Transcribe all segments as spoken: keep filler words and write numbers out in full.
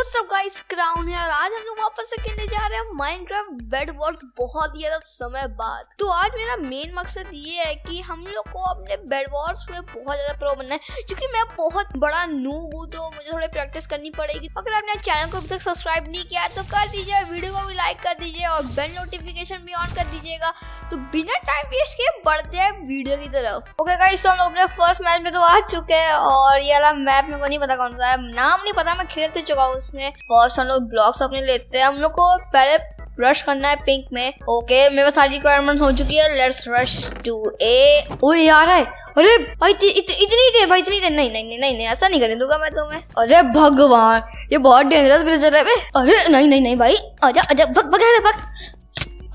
What's up guys, crown है और आज हम लोग वापस से खेलने जा रहे हैं माइनक्राफ्ट बेडवॉर्स बहुत ही ज्यादा समय बाद। तो आज मेरा मेन मकसद ये है कि हम लोग को अपने बेडवॉर्स में बहुत ज्यादा प्रो बनना है, क्योंकि मैं बहुत बड़ा नूब हूँ तो मुझे थोड़ी प्रैक्टिस करनी पड़ेगी। अगर आपने चैनल को अभी तक सब्सक्राइब नहीं किया है तो कर दीजिए, वीडियो को भी लाइक कर दीजिए और बेल नोटिफिकेशन भी ऑन कर दीजिएगा। तो बिना टाइम वेस्ट किए बढ़ते हैं वीडियो की तरफ। ओके गाइस, तो हम लोग अपने फर्स्ट मैच में तो आ चुके हैं और ये वाला मैप मेरे को नहीं पता कौन सा है, नाम नहीं पता, मैं खेल तो चुका हूँ उसमें। और हम लोग ब्लॉक्स अपने लेते हैं, हम लोग को पहले रश करना है पिंक में। ओके, मेरे पास सारी रिक्वायरमेंट्स हो चुकी है, लेट्स रश टू ए। ओए यार है, अरे भाई इत, इत, इतनी देर भाई इतनी देर नहीं नहीं नहीं नहीं, नहीं ऐसा नहीं करने दूंगा मैं तुम्हें। अरे भगवान, ये बहुत डेंजरस विलेजर है बे। अरे नहीं नहीं नहीं भाई, आजा आजा भग भग भग,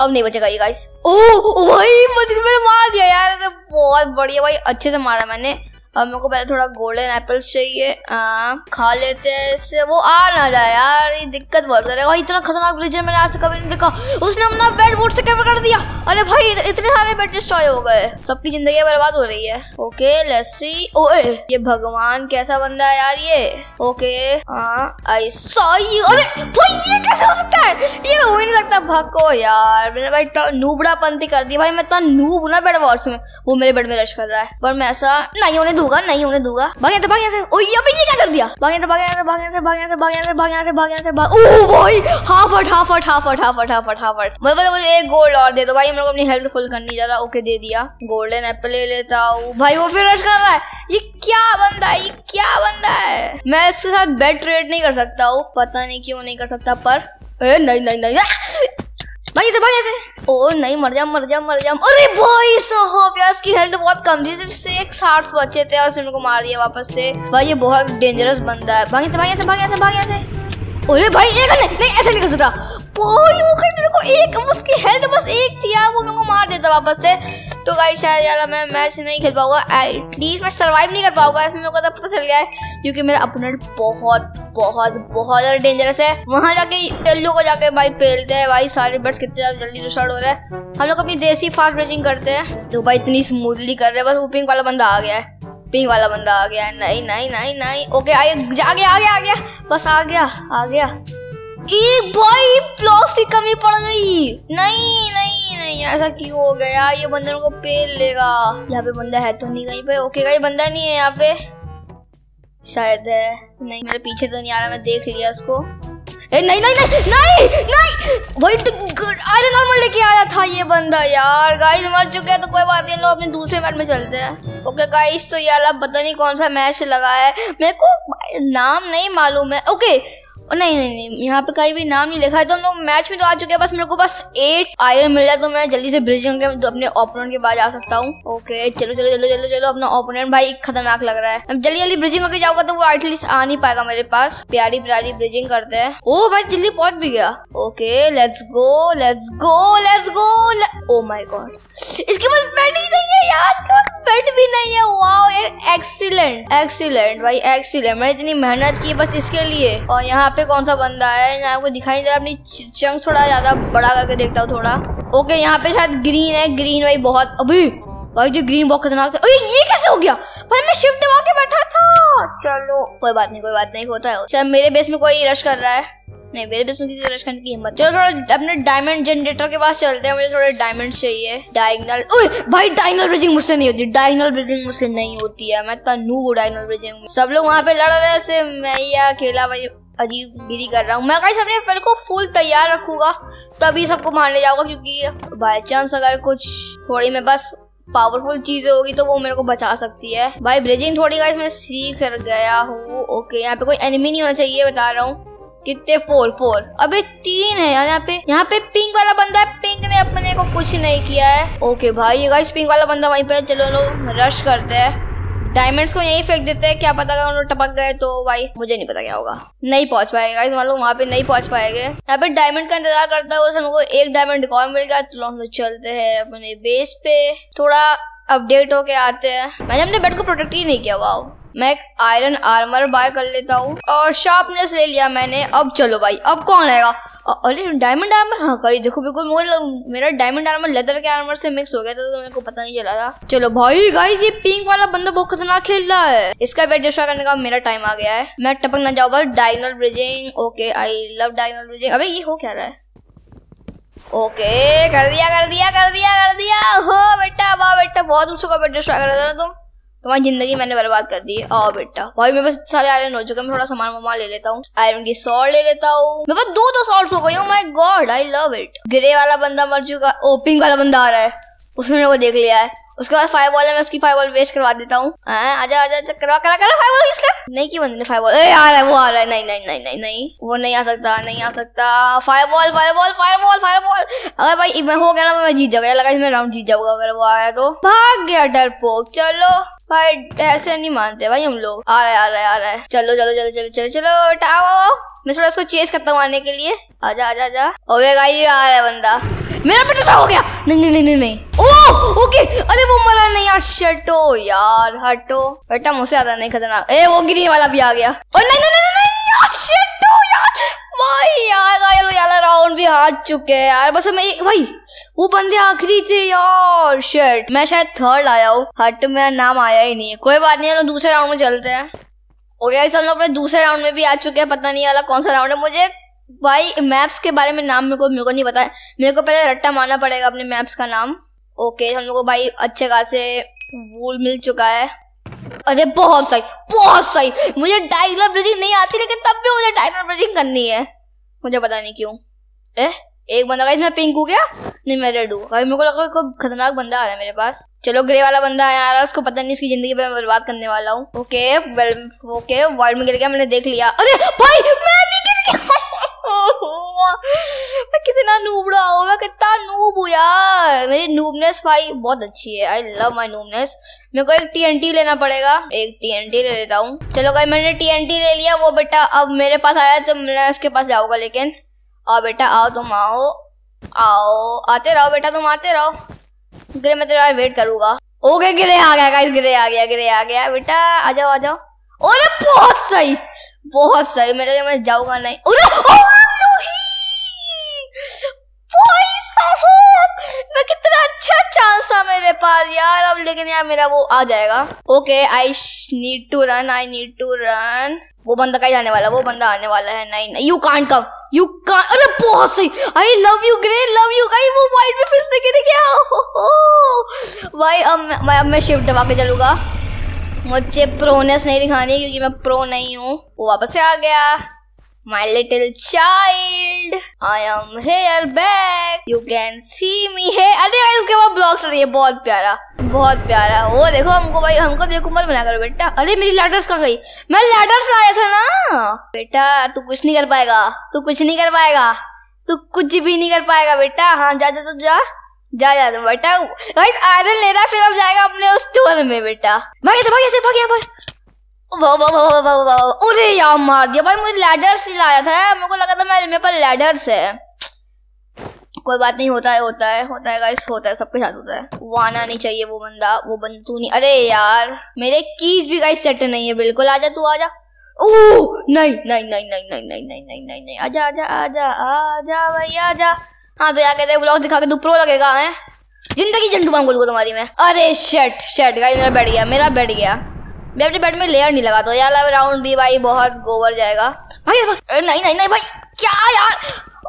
अब नहीं बचेगा ये गाइस। ओह भाई मुझे मैंने मार दिया यार, बहुत बढ़िया भाई, अच्छे से मारा मैंने। अब मेरे को पहले थोड़ा गोल्डन एप्पल्स चाहिए, आ, खा लेते हैं इससे वो आ ना जाए यार, ये दिक्कत बहुत है भाई। इतना खतरनाक विलेजर मैंने आज तक कभी नहीं देखा, उसने अपना बेडवॉर्स से कवर कर दिया। अरे भाई इतने सारे बेड डिस्ट्रॉय हो गए, सबकी जिंदगी बर्बाद हो रही है। ओके लेट्स सी, ओए ये भगवान कैसा बंदा है यार ये। ओके आई सॉ यू, अरे भाई ये कैसे हो सकता है, ये हो ही नहीं सकता। भागो यार, मैंने भाई इतना नूबड़ापंती कर दी भाई, मैं इतना नूब हूं ना बेडवॉर्स में। वो मेरे बेड में रश कर रहा है पर मैं ऐसा नहीं होने दूंगा, नहीं होने दूंगा। भागे तो भागे से, ओ ये भाई ये क्या कर दिया, भागे तो भागे से भागे से भागे से भागे से भागे से भागे से भागे। ओ भाई हाफट हाफट हाफट हाफट हाफट हाफट, मतलब मुझे एक गोल्ड और दे दो भाई, मेरे को अपनी हेल्थ फुल करनी जरा। ओके दे दिया, गोल्डन एप्पल ले लेता हूँ भाई। वो फिर रश कर रहा है, ये क्या बंदा है, ये क्या बंदा है। मैं इसके साथ बेड ट्रेड नहीं कर सकता हूँ, पता नहीं क्यों नहीं कर सकता, पर ए नहीं नहीं नहीं भाई से भाई से। ओ नहीं मर जा मर जा मर जा, अरे भाई साहब यार इसकी हेल्थ बहुत कम थी, सिर्फ से एक साठ बचे थे और उसने को मार दिया वापस से। भाई ये बहुत डेंजरस बंदा है, भाई से भाई से भाई से भाई से। अरे भाई एक नहीं नहीं ऐसे नहीं कर सकता भाई, वो मेरे को एक उसकी हेल्थ बस एक थी यार, वो मेरे को मार देता वापस से। तो गाइस शायद यार मैं मैच नहीं खेल पाऊंगा, एटलीस्ट मैं सर्वाइव नहीं कर पाऊंगा इसमें, मेरे को तब पता चल गया है, क्योंकि मेरा अपोनेंट बहुत बहुत बहुत ज्यादा डेंजरस है। वहाँ जाके येल्लो को जाके भाई पेलते हैं भाई, सारे बर्ड्स कितने ज्यादा जल्दी रिस्टार्ट हो रहे हैं। हम लोग अपनी देसी फास्ट ब्रेचिंग करते हैं, तो भाई इतनी स्मूथली कर रहे हैं। बस वो पिंक वाला बंदा आ गया है, पिंक वाला बंदा आ गया है, नहीं नहीं नहीं नहीं। ओके आ गया आ गया आ गया, बस आ गया आ गया। एक भाई ब्लॉक्स की कमी पड़ गई, नहीं नहीं नहीं ऐसा क्यों हो गया, ये बंदे को पेल लेगा। यहाँ पे बंदा है तो नहीं कहीं पे, ओके कहीं बंदा नहीं है यहाँ पे, शायद है, नहीं मेरे पीछे तो नहीं आ रहा, मैं देख लिया उसको। ए नहीं नहीं नहीं नहीं नहीं भाई आयरन आर्मर लेके आया था ये बंदा यार। गाइस मर चुके हैं तो कोई बात नहीं, लोग अपने दूसरे मैच में चलते हैं। ओके गाइस, तो यार पता नहीं कौन सा मैच लगा है, मेरे को नाम नहीं मालूम है। ओके नहीं नहीं नहीं यहाँ पे कहीं भी नाम नहीं लिखा है, तो हम लोग मैच में तो आ चुके हैं। बस मेरे को बस एट आयरन मिल रहा है, तो मैं जल्दी से ब्रिजिंग करके अपने ओपोनेंट के पास जा सकता हूँ। ओके चलो चलो चलो चलो चलो, अपना ओपोनेंट भाई खतरनाक लग रहा है, जल्दी जल्दी ब्रिजिंग करके जाऊंगा तो वो एटलीस्ट आ नहीं पाएगा मेरे पास। प्यारी प्यारी ब्रिजिंग करते हैं। ओ भाई जल्दी पहुंच भी गया। Okay let's go let's go let's go. Oh my God, इसके पास बेड ही नहीं है यार, इसके पास बेड भी नहीं है। वाओ यार एक्सीलेंट एक्सीलेंट भाई एक्सीलेंट, मैंने इतनी मेहनत की बस इसके लिए। और यहाँ पे कौन सा बंदा है, यहाँ को दिखाई नहीं दे रहा, अपनी चंक्स थोड़ा ज्यादा बड़ा करके देखता हूँ थोड़ा। ओके यहाँ पे शायद ग्रीन है, ग्रीन भाई बहुत, अभी भाई जो ग्रीन बहुत खतरनाक था। ये कैसे हो गया भाई, मैं शिफ्ट दबा के बैठा था। चलो कोई बात नहीं कोई बात नहीं, होता है। शायद मेरे बेस में कोई रश कर रहा है, नहीं मेरे बेस में किसी रश करने की हिम्मत। चलो थोड़ा अपने डायमंड जनरेटर के पास चलते हैं, मुझे थोड़े डायमंड चाहिए। डायगनल, ओए भाई डायगनल ब्रिजिंग मुझसे नहीं होती, डायगनल ब्रिजिंग मुझसे नहीं होती है, मैं इतना नूब हूं डायगनल ब्रिजिंग। सब लोग वहाँ पे लड़ रहे थे, मैं ये अकेला भाई अजीब गिरी कर रहा हूँ। मैं गाइस अपने पेड़ को फुल तैयार रखूंगा तभी सबको मारने जाऊंगा, क्योंकि बाय चांस अगर कुछ थोड़ी में बस पावरफुल चीजें होगी तो वो मेरे को बचा सकती है। भाई ब्रिजिंग थोड़ी गाइस मैं सीख कर गया हूँ। ओके यहाँ पे कोई एनिमी नहीं होना चाहिए, बता रहा हूँ। कितने फोर फोर, अबे तीन है यार यहाँ पे। यहाँ पे पिंक वाला बंदा है, पिंक ने अपने को कुछ नहीं किया है। ओके भाई ये गाइस पिंक वाला बंदा वहीं पे, चलो लोग रश करते हैं, डायमंड्स को यही फेंक देते हैं, क्या पता अगर उन्होंने टपक गए तो भाई मुझे नहीं पता क्या होगा, नहीं पहुंच पाएगा इस लोग वहाँ पे, नहीं पहुंच पाएंगे। यहाँ पे डायमंड का इंतजार करता है, हमको एक डायमंड और मिल गया, तो हम लोग चलते हैं अपने बेस पे, थोड़ा अपडेट होके आते हैं। मैंने अपने बेड को प्रोटेक्ट ही नहीं किया, वाओ। मैं एक आयरन आर्मर बाय कर लेता हूँ और शार्पनेस ले लिया मैंने। अब चलो भाई अब कौन आएगा, अरे डायमंड आर्मर, हाँ कहीं देखो बिल्कुल मेरा डायमंड आर्मर लेदर के आर्मर से मिक्स हो गया था तो मेरे को पता नहीं चला था। चलो भाई गाइस ये पिंक वाला बंदा बहुत खतरनाक खेल रहा है, इसका वेट डिस्ट्रॉय करने का मेरा टाइम आ गया है, मैं टपक ना जाऊँ बस। Diagonal bridging, okay I love diagonal bridging. अबे ये हो क्या रहा है? ओके कर दिया कर दिया कर दिया कर दिया। हो बेटा वाह बेटा, बहुत ऊंचा का वेट डिस्ट्रॉय कर रहे थे ना तुम, तुम्हारी जिंदगी मैंने बर्बाद कर दी। आओ बेटा भाई मेरे पास सारे आयरन हो चुके हैं, मैं थोड़ा सामान वामान ले लेता हूँ, आयरन की सॉल्ट ले लेता हूँ, मेरे पास दो दो सॉल्ट हो गई। Oh my God I love it. Grey वाला बंदा मर चुका, ओ पिंक वाला बंदा आ रहा है, उसने मेरे को देख लिया है। उसके बाद फायर बॉल है, मैं उसकी फायर बॉल वेस्ट करवा देता हूँ। आजा आजा करवा करा करा फायर बॉल इसका। नहीं की बंदे ने फायर बॉल, ए आ रहा है वो आ रहा है, नहीं नहीं नहीं नहीं नहीं वो नहीं आ सकता नहीं आ सकता। Fire ball fire ball fire ball fire ball. अगर भाई मैं हो गया ना मैं जीत जाऊंगा, लगा मैं राउंड जीत जाऊंगा अगर वो आया तो। भाग गया डरपोक। चलो भाई ऐसे नहीं मानते भाई हम लोग। आ रहा है आ रहा है आ रहा है, चलो चलो चलो चलो चलो चलो बेटा आओ आओ। मैं थोड़ा इसको चेस करता हूँ आने के लिए। आजा आजा आजा। ओए गाइस आ रहा है बंदा, मेरा बेटा हो गया। नहीं नहीं नहीं नहीं, नहीं। ओ ओके, अरे वो मरा नहीं यार, शटो यार हटो बेटा, मुझसे ज्यादा नहीं खतरनाक। ए वो ग्रीन वाला भी आ गया। ओ नहीं नहीं नहीं नहीं यार शटो यार भाई यार यार यार राउंड भी हार चुके हैं यार। बस मैं भाई वो बंदे आखिरी थे यार, शट मैं शायद थर्ड आया हूँ, हट मेरा नाम आया ही नहीं है। कोई बात नहीं, हम दूसरे राउंड में चलते हैं। ओके गाइस हम लोग अपने दूसरे राउंड में भी आ चुके हैं, पता नहीं वाला कौन सा राउंड है। मुझे भाई मैप्स के बारे में नाम मेरे को मेरे को नहीं पता है, मेरे को पहले रट्टा मारना पड़ेगा अपने मैप्स का नाम। ओके हम लोग को भाई अच्छे खासे वूल मिल चुका है। अरे बहुत सही बहुत सही, मुझे डायगोनल ब्रिजिंग नहीं आती लेकिन तब भी मुझे डायगोनल ब्रिजिंग करनी है, मुझे पता नहीं क्यों। ए एक बंदा गाइस मैं पिंक हो गया, नहीं मैं रेड हूँ। भाई मेरे को लगा कोई खतरनाक बंदा आ रहा है मेरे पास। चलो ग्रे वाला बंदा आया आ रहा है, उसको पता नहीं इसकी जिंदगी में बर्बाद करने वाला हूँ। ओके वेल ओके वर्ल्ड में गिर गया, मैंने देख लिया। अरे भाई मैं मैं कितना नूब रहा हूँ, मैं कितना नूब हूँ यार। मेरी नूबनेस भाई बहुत अच्छी है, आई लव माई नूबनेस। मेरे को एक टीएनटी लेना पड़ेगा, एक टीएनटी ले लेता हूँ। चलो भाई मैंने टीएनटी ले लिया। वो बेटा अब मेरे पास आया तो मैं उसके पास जाऊंगा, लेकिन आओ बेटा आओ तुम आओ आओ, आते रहो बेटा तुम आते रहो। ग्रे मैं तेरा वेट करूंगा। ओके ग्रे आ गया गाइस, ग्रे आ गया ग्रे आ गया बेटा आ जाओ आ जाओ। अरे बहुत सही बहुत सही, मेरे मैं जाऊंगा नहीं। मैं कितना अच्छा चांस था मेरे पास यार, अब लेकिन यार मेरा वो आ जाएगा। Okay I need to run I need to run. वो बंदा कहीं जाने वाला, वो बंदा आने वाला है। नहीं नहीं you can't come you can't. अरे बहुत सही I love you grey love you guys. वो वाइट में फिर से गिर गया भाई। अब मैं अब मैं शिफ्ट दबा के चलूंगा, मुझे प्रोनेस नहीं दिखानी क्योंकि मैं प्रो नहीं हूँ। वो वापस से आ गया। My little child, I am here back. You can see me here. अरे यार उसके बाद ब्लॉक्स रही है, बहुत प्यारा बहुत प्यारा। वो देखो हमको भाई हमको बेवकूफ बना करो बेटा। अरे मेरी लैडर्स कहाँ गई? मैं लैडर्स लाया था ना बेटा। तू कुछ नहीं कर पाएगा तू कुछ नहीं कर पाएगा तू कुछ भी नहीं कर पाएगा बेटा। हाँ जा जा तू जा जा जा तुम बेटा। आयरन ले रहा फिर अब जाएगा अपने उस स्टोर में बेटा। भाग भाग भाग भाग भाग। अरे यार मार दिया भाई, मुझे लैडर्स लाया था, मेरे को लगा था मैं मेरे पास लैडर्स है। कोई बात नहीं, होता है होता है होता है गाइस होता है, सबके साथ होता है। वो आना नहीं चाहिए वो बंदा वो बंदा तू नहीं। अरे यार मेरे कीज भी गाइस सेट नहीं है बिल्कुल। आजा तू आजा। ओ नहीं नहीं नहीं नहीं नहीं नहीं नहीं नहीं नहीं आजा आजा आजा आजा भाई आजा। हाँ तो यार कहते ब्लॉग दिखा के तू प्रो लगेगा है, जिंदगी झंडू मांग बोलूंगा तुम्हारी मैं। अरे शर्ट शर्ट गाइस मेरा बैठ गया मेरा बैठ गया। मैं अपने बेड में लेयर नहीं लगा तो यार राउंड भी भाई बहुत गोबर जाएगा भाई। अरे नहीं नहीं नहीं भाई क्या यार।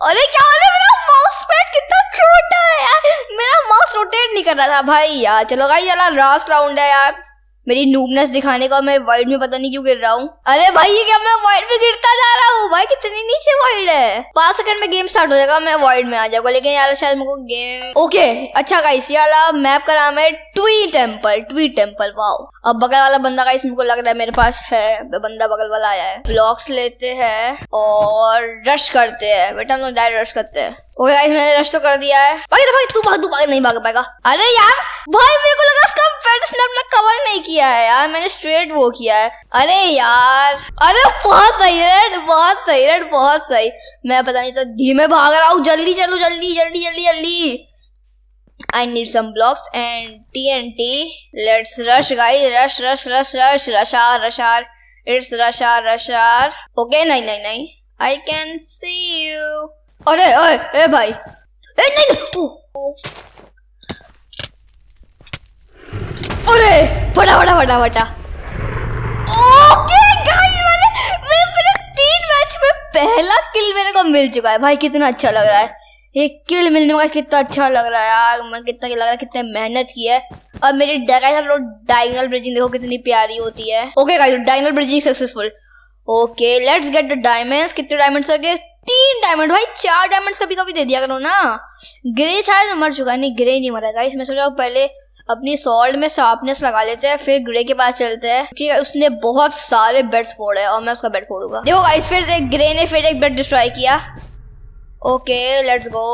अरे क्या अरे मेरा माउस पैड कितना छोटा है यार, मेरा माउस रोटेट नहीं कर रहा था भाई यार। चलो भाई यार लास्ट राउंड है यार, मेरी नूबनेस दिखाने का। मैं वाइड में पता नहीं क्यों गिर रहा हूँ। अरे भाई ये क्या मैं वाइड में गिरता जा रहा हूँ भाई, कितनी नीचे वाइड है। पांच सेकंड में गेम स्टार्ट हो जाएगा, मैं वाइड में आ जाऊंगा लेकिन यार शायद मुझको गेम। ओके अच्छा गाइस यार मैप का नाम है ट्वी टेम्पल ट्वी टेम्पल। वाह अब बगल वाला बंदा गाइस मेरे को लग रहा है मेरे पास है बंदा, बगल वाला आया है। ब्लॉक्स लेते हैं और रश करते हैं बेटा, हम लोग डायरेक्ट रश करते हैं। ओके गाइस मैंने रश तो कर दिया है। भाई भाई तू भाग तू भाग नहीं भाग पाएगा। अरे यार भाई मेरे को लगा उसका फ्रंट स्नैप ने कवर नहीं किया है यार, मैंने स्ट्रेट वो किया है। अरे यार अरे बहुत सही रेड बहुत सही रेड बहुत सही। मैं पता नहीं तो धीमे भाग रहा हूँ, जल्दी चलो जल्दी जल्दी जल्दी जल्दी। I need some blocks and T N T. Let's rush guys rush rush rush rush rusher rusher it's rusher rusher. Okay नहीं नहीं नहीं आई कैन सी यू। अरे ओए ए भाई ए नहीं अरे फटा फटा फटा फटा। ओके गाइस मैंने मैं मेरे तीन मैच में पहला किल मेरे को मिल चुका है भाई, कितना अच्छा लग रहा है ये किल मिलने में, कितना अच्छा लग रहा है यार, मैं कितना लग रहा है कितने मेहनत की है। और मेरी डायगोनल ब्रिजिंग देखो कितनी प्यारी होती है। Okay guys diagonal bridging successful. Okay let's get the diamonds. कितने डायमंड्स लगे? तीन डायमंड भाई, चार डायमंड्स कभी कभी दे दिया करो ना। ग्रे शायद मर चुका है, नहीं ग्रे नहीं मरा गाइस, मैं सोच रहा हूँ पहले अपनी सॉल्ड में शार्पनेस लगा लेते हैं फिर ग्रे के पास चलते हैं कि उसने बहुत सारे बेड्स फोड़े और मैं उसका बेड फोड़ूंगा। देखो गाइस फिर से ग्रे ने फिर एक बेड डिस्ट्रॉय किया। ओके लेट्स गो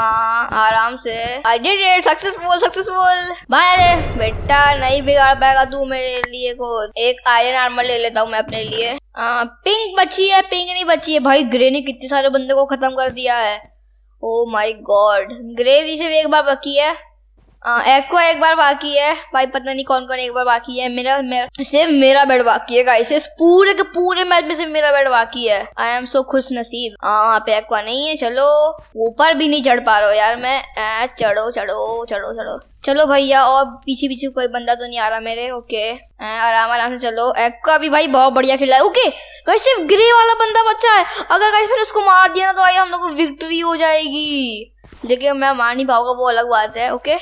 आराम से। I did it successful successful. भाई बेटा नहीं बिगाड़ पाएगा तू मेरे लिए को। एक आयरन आर्मर ले लेता हूँ मैं अपने लिए। आ, पिंक बची है, पिंक नहीं बची है भाई, ग्रे ने कितने सारे बंदे को खत्म कर दिया है। ओ माई गॉड ग्रे भी सिर्फ एक बार बाकी है, एको एक बार बाकी है भाई, पता नहीं कौन कौन एक बार बाकी है। मेरा मेरा सिर्फ मेरा बेड बाकी है गाइस, इस पूरे के पूरे मैच में सिर्फ मेरा बेड बाकी है। आई एम सो खुश नसीब। हाँ पे एक्वा नहीं है, चलो ऊपर भी नहीं चढ़ पा रहा यार मैं। चढ़ो चढ़ो चढ़ो चढ़ो चलो भैया। और पीछे पीछे कोई बंदा तो नहीं आ रहा मेरे। ओके आराम आराम से चलो। एक्वा भी भाई बहुत बढ़िया खेला है। ओके गाइस सिर्फ ग्रे वाला बंदा बचा है, अगर गाइस मैंने उसको मार दिया ना तो भाई हम लोग को विक्ट्री हो जाएगी, लेकिन मैं मार नहीं पाऊंगा वो अलग बात है। ओके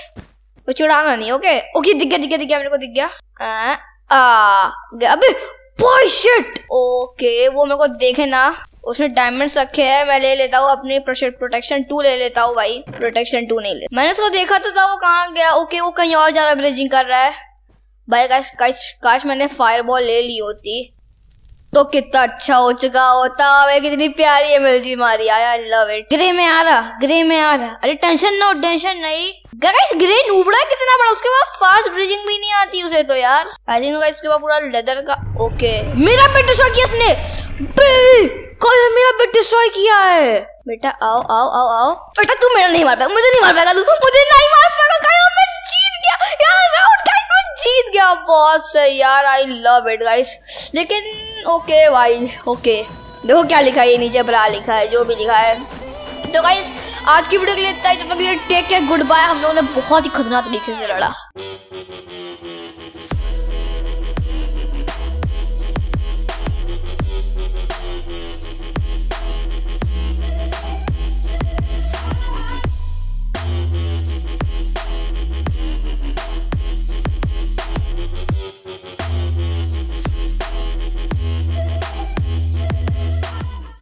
तो चिड़ाना नहीं। ओके ओके दिख गया दिख गया दिख गया मेरे को दिख गया। आ, आ, गया। अबे बॉय शिट। ओके वो मेरे को देखे ना, उसने डायमंड्स रखे हैं, मैं ले लेता हूँ अपने प्रोटेक्शन टू ले लेता हूँ भाई। प्रोटेक्शन टू नहीं ले, मैंने उसको देखा तो था वो कहाँ गया। ओके वो कहीं और ज्यादा ब्रिजिंग कर रहा है भाई। काश काश काश मैंने फायरबॉल ले ली होती तो कितना अच्छा हो चुका होता। भाई कितनी प्यारी एमएलजी मारी, आई लव इट। ग्रे में आ रहा ग्रे में आ रहा अरे टेंशन ना हो टेंशन नहीं। गाइस ग्रे नूबड़ा कितना बड़ा, उसके बाद फास्ट ब्रिजिंग भी नहीं आती उसे तो यार। आई थिंक गाइस इसके बाद पूरा लेदर का। ओके मेरा बेड डिस्ट्रॉय किया इसने, कौन मेरा बेड डिस्ट्रॉय किया है। बेटा आओ आओ आओ आओ बेटा तू मेरा नहीं मार पाएगा, मुझे नहीं मार पाएगा तू, मुझे नहीं मार पाएगा। मैं जीत गया यार, राउंड गाइस मैं जीत गया बहुत सही यार, आई लव इट गाइस। लेकिन ओके भाई ओके देखो क्या लिखा है ये नीचे, बड़ा लिखा है जो भी लिखा है। तो गाइस आज की वीडियो के लिए इतना ही, जब तक के लिए टेक केयर गुड बाय। हम लोगों ने बहुत ही खतरनाक तरीके से लड़ा।